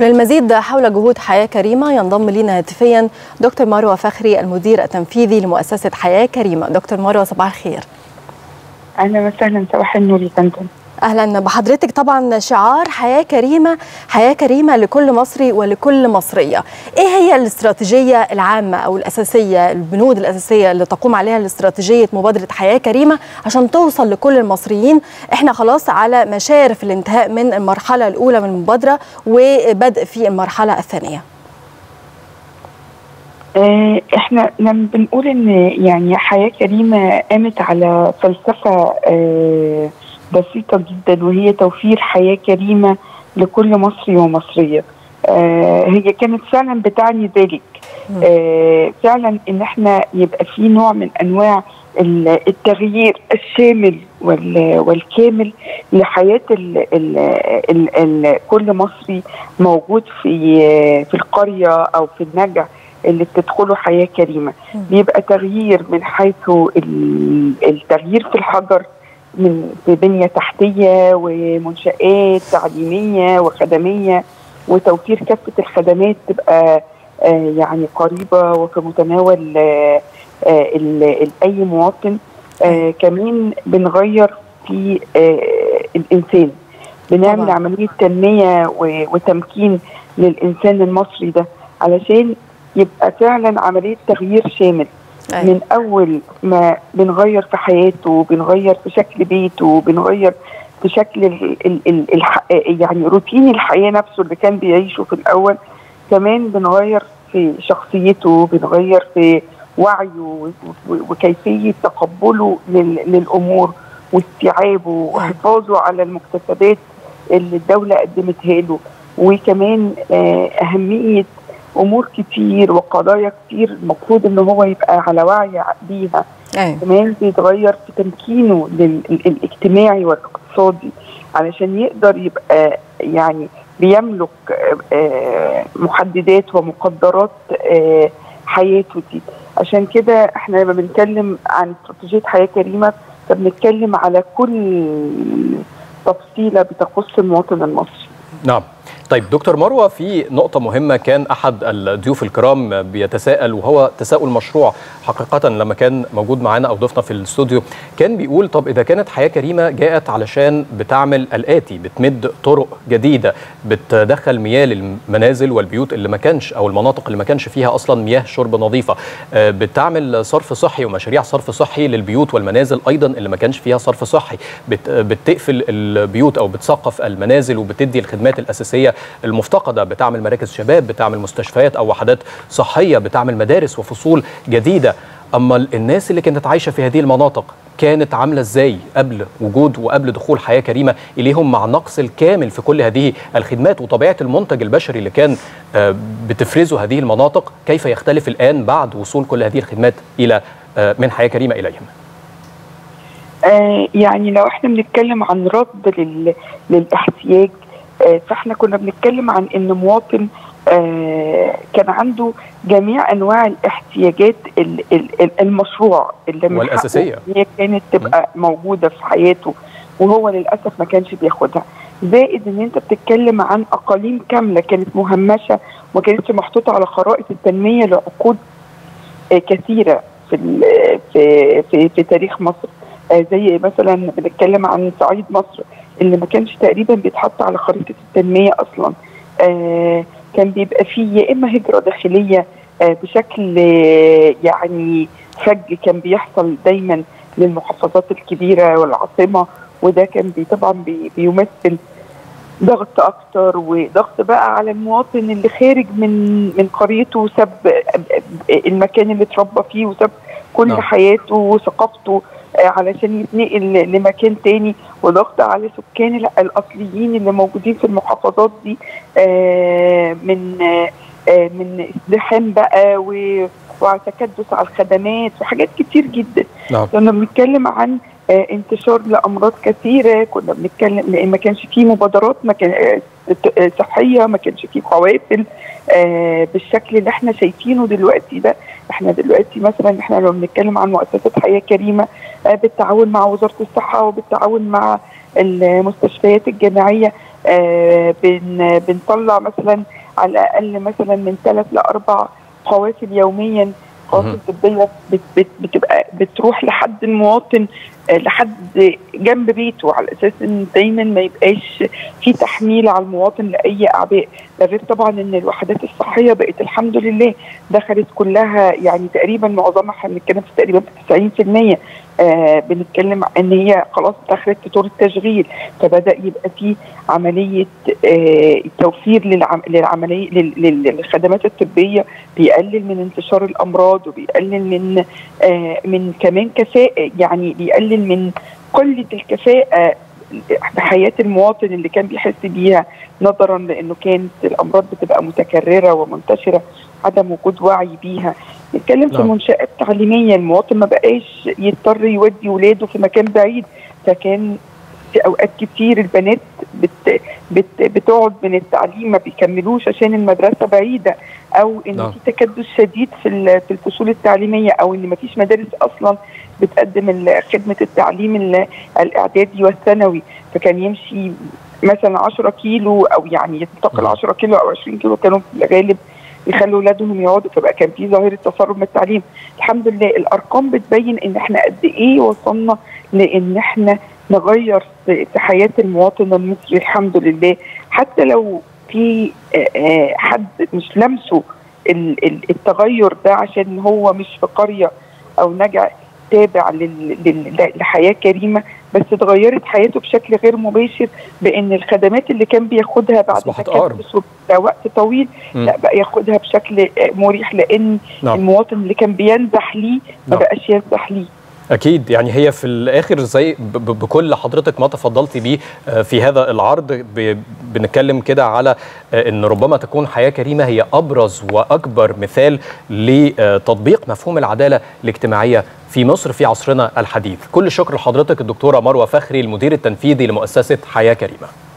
وللمزيد حول جهود حياة كريمة ينضم لينا هاتفيا دكتور مروة فخري المدير التنفيذي لمؤسسة حياة كريمة. دكتور مروة صباح الخير. أهلا وسهلا، صباح النور يا فندم. أهلا بحضرتك. طبعا شعار حياة كريمة، حياة كريمة لكل مصري ولكل مصرية، إيه هي الاستراتيجية العامة أو الأساسية، البنود الأساسية اللي تقوم عليها الاستراتيجية مبادرة حياة كريمة عشان توصل لكل المصريين؟ إحنا خلاص على مشارف الانتهاء من المرحلة الأولى من المبادرة وبدء في المرحلة الثانية. احنا لما بنقول ان يعني حياة كريمة قامت على فلسفة بسيطة جدا، وهي توفير حياة كريمة لكل مصري ومصرية. هي كانت فعلا بتعني ذلك، فعلا ان احنا يبقى في نوع من انواع التغيير الشامل والكامل لحياة كل مصري موجود في القرية او في النجع اللي بتدخله حياة كريمة. بيبقى تغيير من حيث التغيير في الحجر، من بنية تحتية ومنشآت تعليمية وخدمية، وتوفير كافة الخدمات تبقى يعني قريبة وفي متناول أي مواطن. كمان بنغير في الإنسان، بنعمل عملية تنمية وتمكين للإنسان المصري ده علشان يبقى فعلا عملية تغيير شامل. من أول ما بنغير في حياته، بنغير في شكل بيته، بنغير في شكل يعني روتين الحياة نفسه اللي كان بيعيشه في الأول. كمان بنغير في شخصيته، بنغير في وعيه وكيفية تقبله للأمور واستيعابه وحفاظه على المكتسبات اللي الدولة قدمتها له. وكمان أهمية امور كتير وقضايا كتير المفروض ان هو يبقى على وعي بيها. كمان بيتغير في تمكينه الاجتماعي والاقتصادي علشان يقدر يبقى يعني بيملك محددات ومقدرات حياته دي. عشان كده احنا لما بنتكلم عن استراتيجية حياة كريمة فبنتكلم على كل تفصيلة بتخص المواطن المصري. نعم. طيب دكتور مروة، في نقطة مهمة كان أحد الضيوف الكرام بيتساءل، وهو تساؤل مشروع حقيقة لما كان موجود معانا أو ضيفنا في الاستوديو، كان بيقول طب إذا كانت حياة كريمة جاءت علشان بتعمل الآتي، بتمد طرق جديدة، بتدخل مياه للمنازل والبيوت اللي ما كانش أو المناطق اللي ما كانش فيها أصلا مياه شرب نظيفة، بتعمل صرف صحي ومشاريع صرف صحي للبيوت والمنازل أيضا اللي ما كانش فيها صرف صحي، بتقفل البيوت أو بتسقف المنازل وبتدي الخدمات الأساسية المفتقدة، بتعمل مراكز شباب، بتعمل مستشفيات أو وحدات صحية، بتعمل مدارس وفصول جديدة. أما الناس اللي كانت عايشة في هذه المناطق كانت عاملة إزاي قبل وجود وقبل دخول حياة كريمة إليهم، مع النقص الكامل في كل هذه الخدمات وطبيعة المنتج البشري اللي كان بتفرزه هذه المناطق، كيف يختلف الآن بعد وصول كل هذه الخدمات إلى من حياة كريمة إليهم؟ يعني لو احنا بنتكلم عن رد للاحتياج، فاحنا كنا بنتكلم عن ان مواطن كان عنده جميع انواع الاحتياجات المشروع اللي من والاساسيه هي كانت تبقى موجوده في حياته، وهو للاسف ما كانش بياخدها. زائد ان انت بتتكلم عن اقاليم كامله كانت مهمشه وما كانتش محطوطه على خرائط التنميه لعقود كثيره في في في, في تاريخ مصر. زي مثلا بنتكلم عن صعيد مصر اللي ما كانش تقريبا بيتحط على خريطه التنميه اصلا. كان بيبقى فيه يا اما هجره داخليه بشكل يعني فج، كان بيحصل دايما للمحافظات الكبيره والعاصمه، وده كان طبعا بيمثل ضغط اكتر، وضغط بقى على المواطن اللي خارج من قريته وساب المكان اللي اتربى فيه وساب كل حياته وثقافته علشان يتنقل لمكان تاني، وضغط على سكان الاصليين اللي موجودين في المحافظات دي من ازدحام بقى وعلى تكدس على الخدمات وحاجات كتير جدا. كنا بنتكلم عن انتشار لامراض كثيره، كنا بنتكلم لان ما كانش فيه مبادرات صحيه، ما كانش فيه قوافل بالشكل اللي احنا شايفينه دلوقتي ده. احنا دلوقتي مثلا احنا لو بنتكلم عن مؤسسه حياه كريمه بالتعاون مع وزاره الصحه وبالتعاون مع المستشفيات الجامعيه بنطلع مثلا على الاقل مثلا من 3 ل 4 قواتل يوميا، قواتل طبيه بتبقى بتروح لحد المواطن، لحد جنب بيته، على اساس ان دايما ما يبقاش في تحميل على المواطن لاي اعباء، ده غير طبعا ان الوحدات الصحيه بقت الحمد لله دخلت كلها، يعني تقريبا معظمها احنا بنتكلم في تقريبا 90%، بنتكلم ان هي خلاص دخلت في دور التشغيل، فبدا يبقى في عمليه توفير للعمليه للخدمات الطبيه، بيقلل من انتشار الامراض، وبيقلل من كمان كفاءه، يعني بيقلل من قلة الكفاءة في حياة المواطن اللي كان بيحس بيها، نظرا لأنه كانت الأمراض بتبقى متكررة ومنتشرة، عدم وجود وعي بيها. نتكلم في منشآت تعليمية، المواطن ما بقاش يضطر يودي ولاده في مكان بعيد، فكان في أوقات كتير البنات بتقعد من التعليم ما بيكملوش عشان المدرسة بعيدة، أو إن في تكدس شديد في الفصول التعليمية، أو إن ما فيش مدارس أصلا بتقدم خدمة التعليم الإعدادي والثانوي، فكان يمشي مثلا 10 كيلو، أو يعني ينتقل 10 كيلو أو 20 كيلو، كانوا في الغالب يخلوا أولادهم يقعدوا، فبقى كان في ظاهرة تسرب من التعليم. الحمد لله الأرقام بتبين إن إحنا قد إيه وصلنا لإن إحنا نغير في حياة المواطن المصري الحمد لله، حتى لو في حد مش لمسه التغير ده عشان هو مش في قرية أو نجع تابع لحياة كريمة، بس اتغيرت حياته بشكل غير مباشر، بأن الخدمات اللي كان بياخدها بعد تكدس وقت طويل لا بقى ياخدها بشكل مريح، لأن المواطن اللي كان بينزح ليه ما بقاش ينزح ليه. أكيد، يعني هي في الآخر زي بكل حضرتك ما تفضلتي بيه في هذا العرض، بنتكلم كده على إن ربما تكون حياة كريمة هي أبرز وأكبر مثال لتطبيق مفهوم العدالة الاجتماعية في مصر في عصرنا الحديث. كل شكر لحضرتك الدكتورة مروة فخري، المدير التنفيذي لمؤسسة حياة كريمة.